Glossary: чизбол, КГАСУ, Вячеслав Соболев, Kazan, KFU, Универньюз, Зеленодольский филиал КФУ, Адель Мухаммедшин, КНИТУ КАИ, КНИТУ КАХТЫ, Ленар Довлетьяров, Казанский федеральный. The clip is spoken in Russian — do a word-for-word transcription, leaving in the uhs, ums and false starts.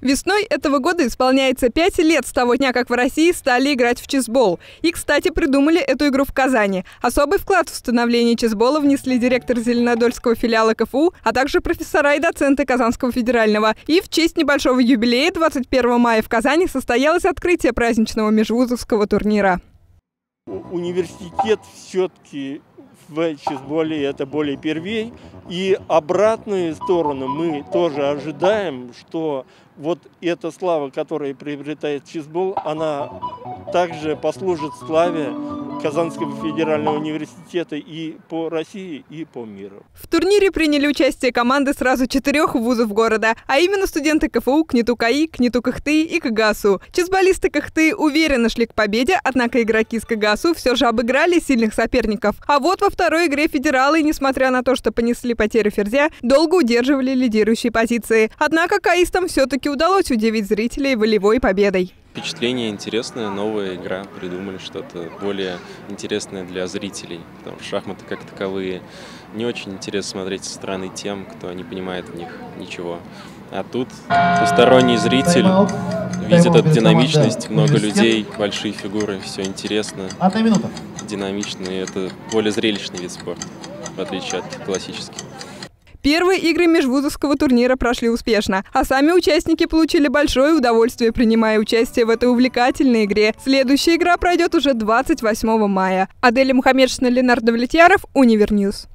Весной этого года исполняется пять лет с того дня, как в России стали играть в чизбол. И, кстати, придумали эту игру в Казани. Особый вклад в становление чизбола внесли директор Зеленодольского филиала КФУ, а также профессора и доценты Казанского федерального. И в честь небольшого юбилея двадцать первого мая в Казани состоялось открытие праздничного межвузовского турнира. Университет все-таки в чизболе это более первей. И обратную сторону мы тоже ожидаем, что вот эта слава, которая приобретает чизбол, она также послужит славе Казанского федерального университета и по России, и по миру. В турнире приняли участие команды сразу четырех вузов города, а именно студенты КФУ, КНИТУ КАИ, КНИТУ КАХТЫ и КГАСУ. Чизболисты КАХТЫ уверенно шли к победе, однако игроки из КГАСУ все же обыграли сильных соперников. А вот во второй игре федералы, несмотря на то, что понесли потерю ферзя, долго удерживали лидирующие позиции. Однако каистам все-таки удалось удивить зрителей волевой победой. Впечатление интересное, новая игра, придумали что-то более интересное для зрителей. Потому что шахматы как таковые не очень интересно смотреть со стороны тем, кто не понимает в них ничего. А тут посторонний зритель видит эту динамичность, много людей, большие фигуры, все интересно, динамично, и это более зрелищный вид спорта, в отличие от классических. Первые игры межвузовского турнира прошли успешно, а сами участники получили большое удовольствие, принимая участие в этой увлекательной игре. Следующая игра пройдет уже двадцать восьмого мая. Адель Мухаммедшин, Ленар Довлетьяров, Универньюз.